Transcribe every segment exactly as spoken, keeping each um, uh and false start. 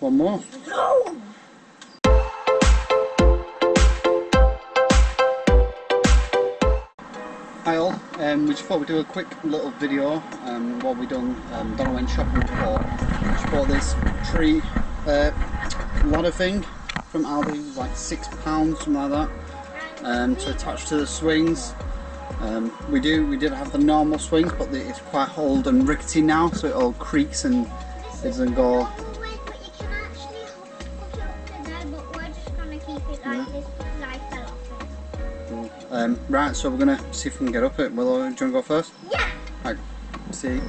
One more. No! Hi all, um, we just thought we'd do a quick little video um, while we done um, Donna went shopping for. She bought this tree uh, ladder thing from Aldi, like six pounds, something like that, um, to attach to the swings. Um, we do, we did have the normal swings, but the, it's quite old and rickety now, so it all creaks and it doesn't go. Um, right, so we're gonna see if we can get up it. Willow, do you want to go first? Yeah. Right, see.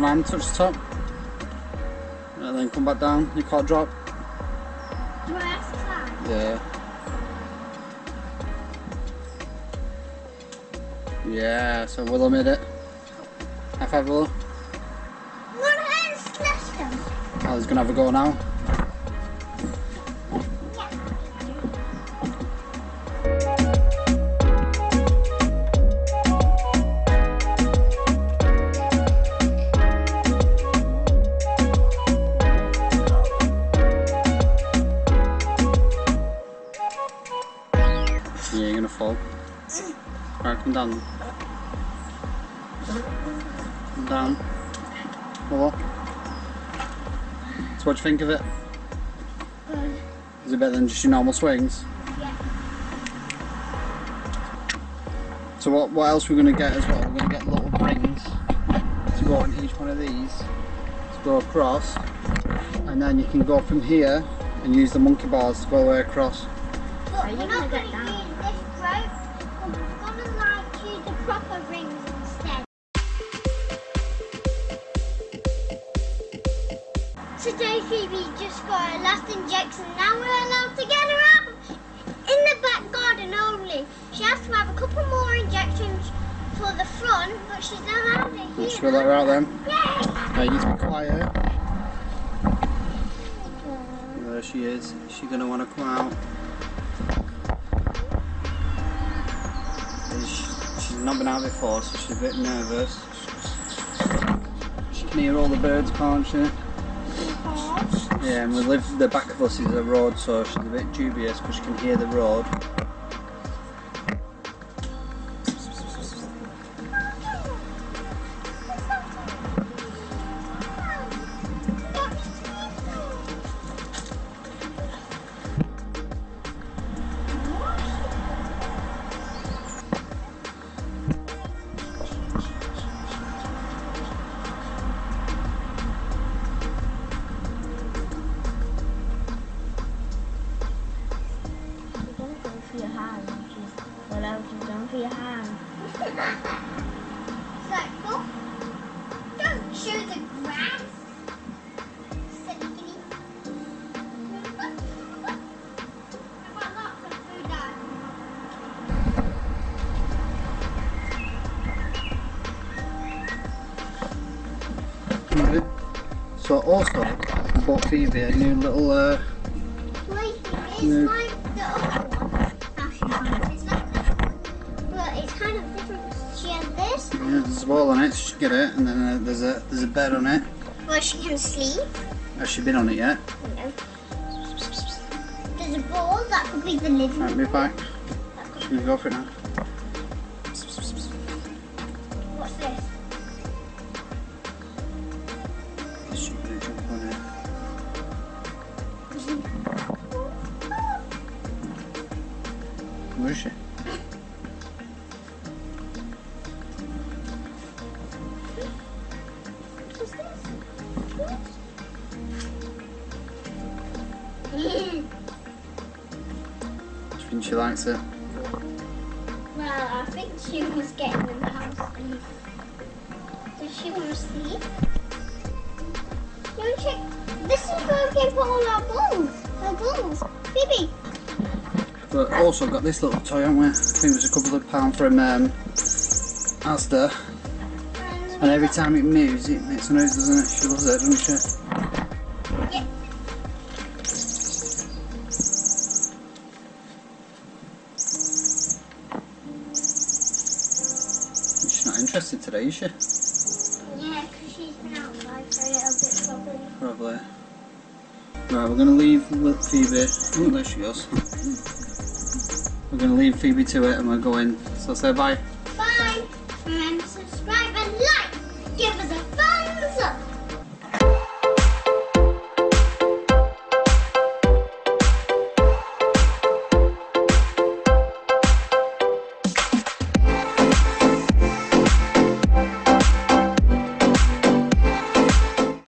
One hand, touch the top, and then come back down. You can't drop. Do I have to climb? Yeah. Yeah, so Willow made it. High five, Willow. One hand slashed them. I was going to have a go now. Yeah, you're gonna fall. Alright, come down. Come down. Hello. So what do you think of it? Good. Is it better than just your normal swings? Yeah. So what, what else we're gonna get as well? We're gonna get little rings to go on each one of these to go across, and then you can go from here and use the monkey bars to go all the way across. But Are you we're not going to use this rope, we're going to like use the proper rings instead. Today Feebie just got her last injection, now we're allowed to get her out in the back garden only. She has to have a couple more injections for the front, but she's not out here. Let's fill her out then. Yay! Now you be quiet. Okay. There she is, she's going to want to come out. She's not been out before, so she's a bit nervous. She can hear all the birds, can't she? Yeah, and we live the back of us is a road, so she's a bit dubious, but she can hear the road. So also, I bought Feebie a new little uh, Wait, it's new... like the other one. It's like this one, but it's kind of different. She has this. Yeah, there's a ball on it, so she can get it, and then uh, there's a there's a bed on it. Where she can sleep. Has she been on it yet? No. There's a ball, that could be the living room. Right, move back. Should we go for it now? What's this? Where is she? What's this? What? Do you think she likes it? Well, I think she was getting in the house. Does she want to sleep? Don't check. This is where we can put all our balls. Our balls. Feebie. But also got this little toy, haven't we? I think it was a couple of pounds from um, Asda. And every time it moves, it makes a noise, doesn't it? She loves it, doesn't she? Yeah. She's not interested today, is she? Yeah, because she's been outside for a little bit, probably. Probably. Right, we're going to leave Feebie. Oh, there she goes. We're going to leave Feebie to it and we're going. So say bye.